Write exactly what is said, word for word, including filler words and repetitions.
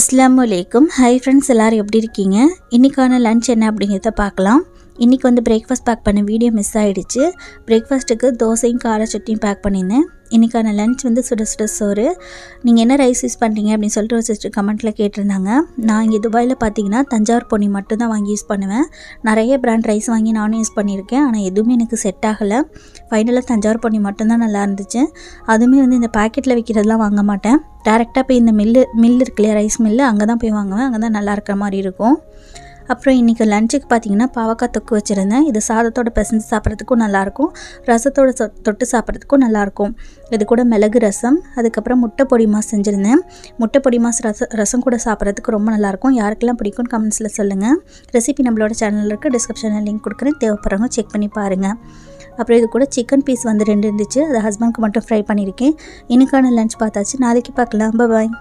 Assalamu Alaikum. Hi friends, எல்லாரும் எப்படி இருக்கீங்க? இன்னைக்கான லஞ்ச் என்ன அப்படிங்கறத பார்க்கலாம். இன்னைக்கு வந்து breakfast pack பண்ண வீடியோ மிஸ் ஆயிடுச்சு. breakfastக்கு தோசையும் கார சட்னியும் pack பண்ணினேன். இன்னைக்கான லஞ்ச் வந்து சுட சுட சோறு. நீங்க என்ன ரைஸ் யூஸ் பண்றீங்க அப்படி சொல்லிட்டு ஒரு சிஸ்டர் கமெண்ட்ல கேட்டிருந்தாங்க. நான் இங்க துபாயில பாத்தீங்கன்னா தஞ்சாவூர் பொன்னி மட்டும் தான் வாங்கி யூஸ் பண்ணுவேன். நிறைய பிராண்ட் ரைஸ் வாங்கி நானும் யூஸ் பண்ணியிருக்கேன். ஆனா எதுவுமே எனக்கு செட் ஆகல. ஃபைனலா தஞ்சாவூர் பொன்னி மட்டும் தான் நல்லா இருந்துச்சு. அதுமே வந்து இந்த பாக்கெட்ல விக்கிறதெல்லாம் வாங்க மாட்டேன். டைரக்டா போய் இந்த மில் மில் இருக்குல ரைஸ் மில் அங்க தான் போய் வாங்குவேன். அங்க தான் நல்லா இருக்கிற மாதிரி இருக்கும். அப்புறம் இன்றைக்கி லஞ்சுக்கு பார்த்திங்கன்னா பாவக்காய் தொக்கு வச்சுருந்தேன். இது சாதத்தோட பிசைஞ்சு சாப்பிட்றதுக்கும் நல்லாயிருக்கும், ரசத்தோட சொ தொட்டு சாப்பிட்றதுக்கும் நல்லாயிருக்கும். இது கூட மிளகு ரசம், அதுக்கப்புறம் முட்டை பொடி மாஸ் செஞ்சுருந்தேன். முட்டை பொடி மாஸ் ரச ரசம் கூட சாப்பிட்றதுக்கு ரொம்ப நல்லாயிருக்கும். யாருக்கெல்லாம் பிடிக்கும்னு கமெண்ட்ஸில் சொல்லுங்கள். ரெசிபி நம்மளோட சேனலில் இருக்குது, டிஸ்கிரிப்ஷனில் லிங்க் கொடுக்குறேன். தேவைப்படுறவங்க செக் பண்ணி பாருங்கள். அப்புறம் இது கூட சிக்கன் பீஸ் வந்து ரெண்டு இருந்துச்சு. அது ஹஸ்பண்டுக்கு மட்டும் ஃப்ரை பண்ணியிருக்கேன். இன்னைக்கான லஞ்ச் பார்த்தாச்சு. நாளைக்கு பார்க்கலாம். பாய்.